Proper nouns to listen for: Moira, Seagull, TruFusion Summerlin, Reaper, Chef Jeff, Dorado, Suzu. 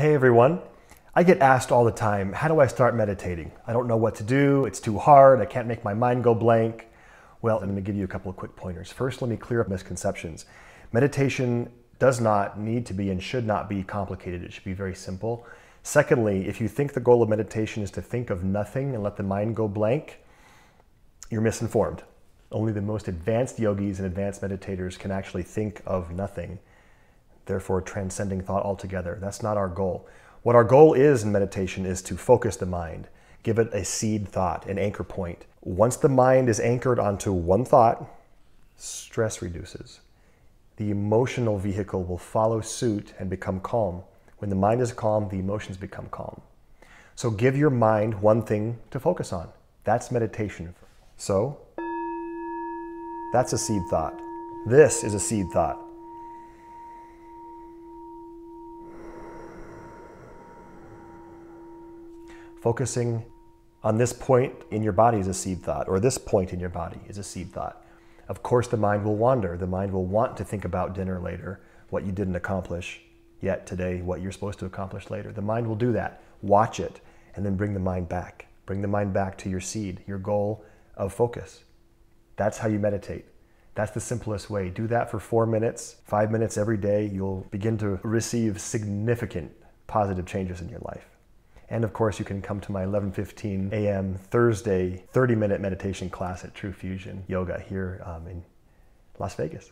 Hey everyone, I get asked all the time, how do I start meditating? I don't know what to do, it's too hard, I can't make my mind go blank. Well, I'm going to give you a couple of quick pointers. First, let me clear up misconceptions. Meditation does not need to be and should not be complicated, it should be very simple. Secondly, if you think the goal of meditation is to think of nothing and let the mind go blank, you're misinformed. Only the most advanced yogis and advanced meditators can actually think of nothing, therefore transcending thought altogether. That's not our goal. What our goal is in meditation is to focus the mind, give it a seed thought, an anchor point. Once the mind is anchored onto one thought, stress reduces. The emotional vehicle will follow suit and become calm. When the mind is calm, the emotions become calm. So give your mind one thing to focus on. That's meditation. So, that's a seed thought. This is a seed thought. Focusing on this point in your body is a seed thought, or this point in your body is a seed thought. Of course, the mind will wander. The mind will want to think about dinner later, what you didn't accomplish yet today, what you're supposed to accomplish later. The mind will do that. Watch it, and then bring the mind back. Bring the mind back to your seed, your goal of focus. That's how you meditate. That's the simplest way. Do that for 4 minutes, 5 minutes every day. You'll begin to receive significant positive changes in your life. And of course, you can come to my 11:15 a.m. Thursday 30-minute meditation class at TruFusion Yoga here in Las Vegas.